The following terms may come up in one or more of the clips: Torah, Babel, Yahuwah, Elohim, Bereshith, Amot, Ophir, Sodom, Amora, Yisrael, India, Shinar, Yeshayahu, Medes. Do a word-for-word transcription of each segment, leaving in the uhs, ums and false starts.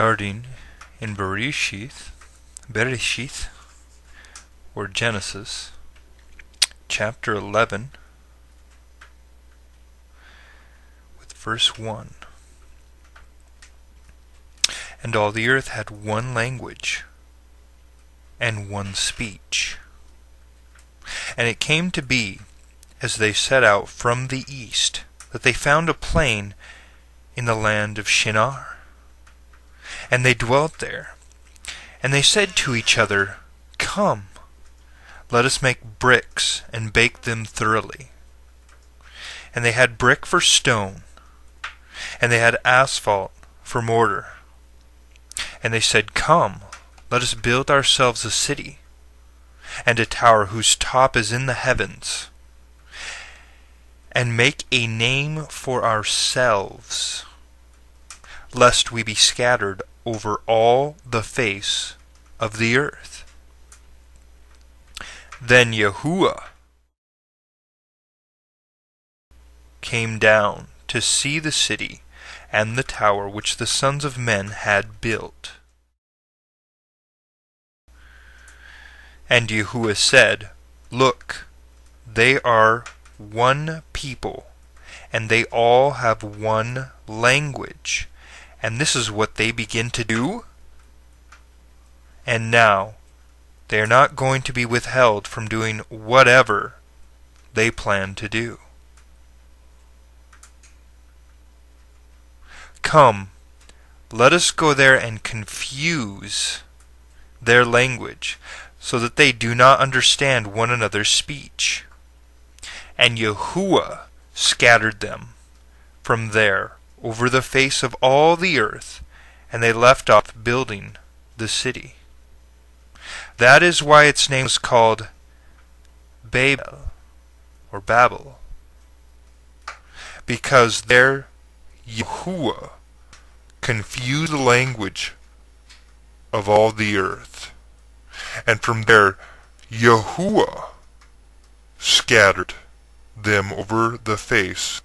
starting in Bereshith, Bereshith, or Genesis, chapter eleven, with verse one. And all the earth had one language and one speech. And it came to be, as they set out from the east, that they found a plain in the land of Shinar. And they dwelt there. And they said to each other, "Come, let us make bricks and bake them thoroughly." And they had brick for stone, and they had asphalt for mortar. And they said, "Come, let us build ourselves a city, and a tower whose top is in the heavens, and make a name for ourselves, lest we be scattered over all the face of the earth." Then Yahuwah came down to see the city and the tower which the sons of men had built. And Yahuwah said, "Look, they are one people, and they all have one language, and this is what they begin to do? And now, they are not going to be withheld from doing whatever they plan to do. Come, let us go there and confuse their language, so that they do not understand one another's speech." And Yahuwah scattered them from there over the face of all the earth, and they left off building the city. That is why its name is called Babel, or Babel, because there Yahuwah confused the language of all the earth. And from there Yahuwah scattered them over the face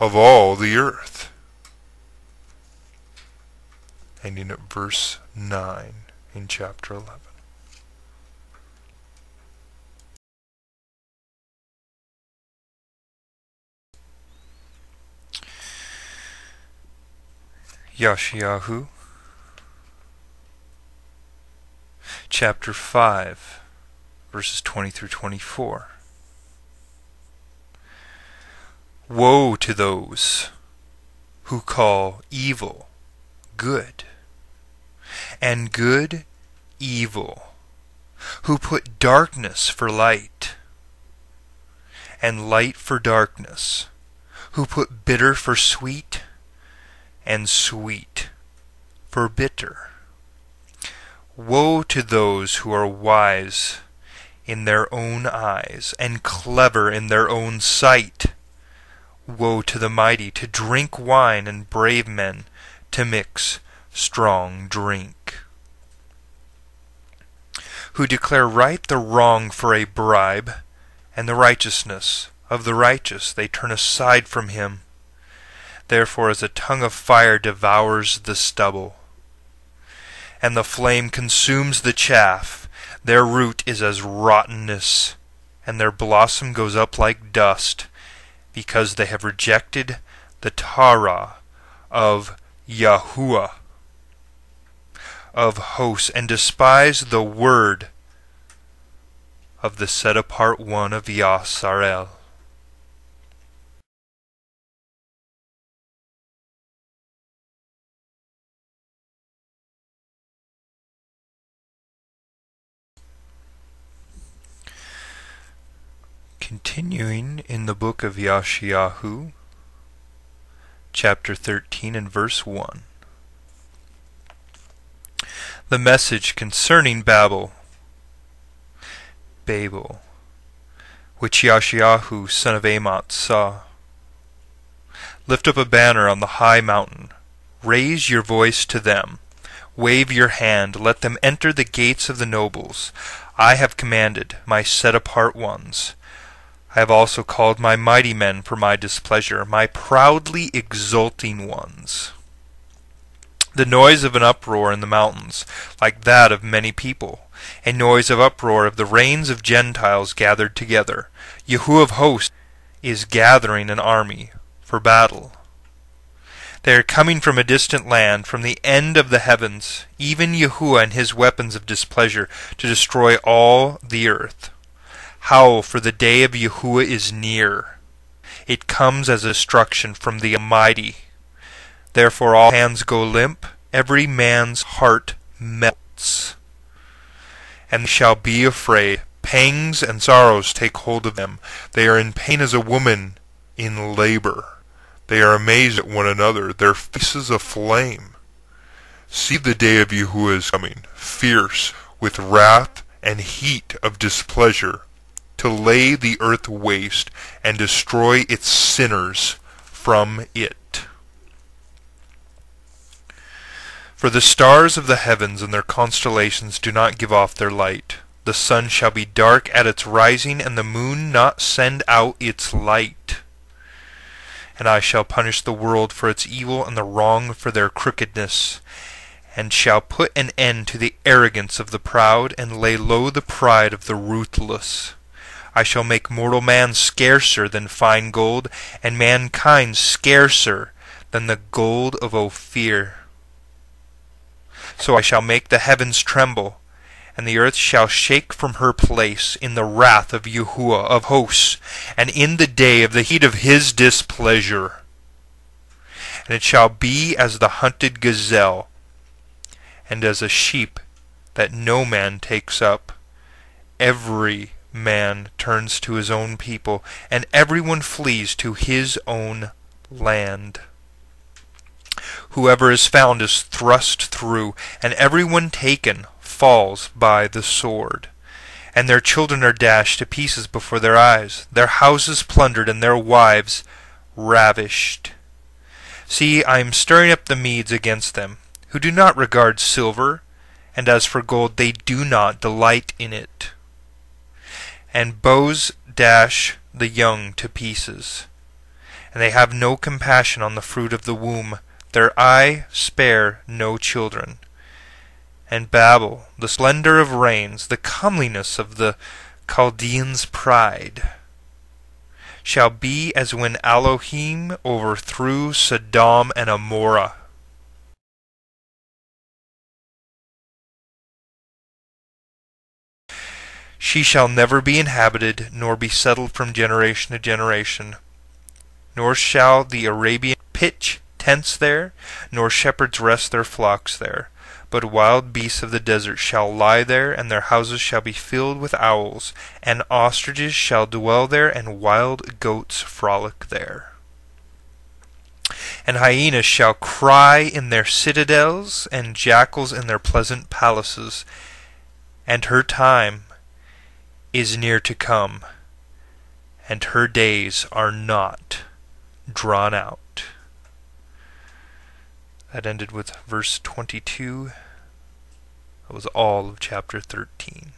of all the earth. Ending at verse nine in chapter eleven. Yeshayahu, chapter five, verses twenty through twenty-four. Woe to those who call evil good, and good evil, who put darkness for light, and light for darkness, who put bitter for sweet, and sweet for bitter. Woe to those who are wise in their own eyes, and clever in their own sight. Woe to the mighty to drink wine, and brave men to mix strong drink, who declare right the wrong for a bribe, and the righteousness of the righteous they turn aside from him. Therefore, as a tongue of fire devours the stubble, and the flame consumes the chaff, their root is as rottenness, and their blossom goes up like dust, because they have rejected the Torah of Yahuwah of hosts, and despised the word of the set-apart one of Yisrael. Continuing in the book of Yeshayahu, chapter thirteen and verse one. The message concerning Babel, Babel, which Yeshayahu son of Amot saw. Lift up a banner on the high mountain, raise your voice to them, wave your hand, let them enter the gates of the nobles. I have commanded my set-apart ones. I have also called my mighty men for my displeasure, my proudly exulting ones. The noise of an uproar in the mountains, like that of many people, a noise of uproar of the reigns of Gentiles gathered together. Yahuwah of hosts is gathering an army for battle. They are coming from a distant land, from the end of the heavens, even Yahuwah and his weapons of displeasure, to destroy all the earth. Howl, for the day of Yahuwah is near. It comes as destruction from the Almighty. Therefore all hands go limp, every man's heart melts, and they shall be afraid. Pangs and sorrows take hold of them. They are in pain as a woman in labor. They are amazed at one another, their faces aflame. See, the day of Yahuwah is coming, fierce, with wrath and heat of displeasure, to lay the earth waste and destroy its sinners from it. For the stars of the heavens and their constellations do not give off their light. The sun shall be dark at its rising, and the moon not send out its light. And I shall punish the world for its evil and the wrong for their crookedness, and shall put an end to the arrogance of the proud, and lay low the pride of the ruthless. I shall make mortal man scarcer than fine gold, and mankind scarcer than the gold of Ophir. So I shall make the heavens tremble, and the earth shall shake from her place in the wrath of Yahuwah of hosts, and in the day of the heat of his displeasure. And it shall be as the hunted gazelle, and as a sheep that no man takes up. Every man turns to his own people, and everyone flees to his own land. Whoever is found is thrust through, and everyone taken falls by the sword. And their children are dashed to pieces before their eyes, their houses plundered, and their wives ravished. See, I am stirring up the Medes against them, who do not regard silver, and as for gold, they do not delight in it. And bows dash the young to pieces, and they have no compassion on the fruit of the womb. Their eye spare no children. And Babel, the splendor of reigns, the comeliness of the Chaldeans' pride, shall be as when Elohim overthrew Sodom and Amora. She shall never be inhabited, nor be settled from generation to generation, nor shall the Arabian pitch tents there, nor shepherds rest their flocks there. But wild beasts of the desert shall lie there, and their houses shall be filled with owls, and ostriches shall dwell there, and wild goats frolic there. And hyenas shall cry in their citadels, and jackals in their pleasant palaces. And her time is near to come, and her days are not drawn out. That ended with verse twenty-two. That was all of chapter thirteen.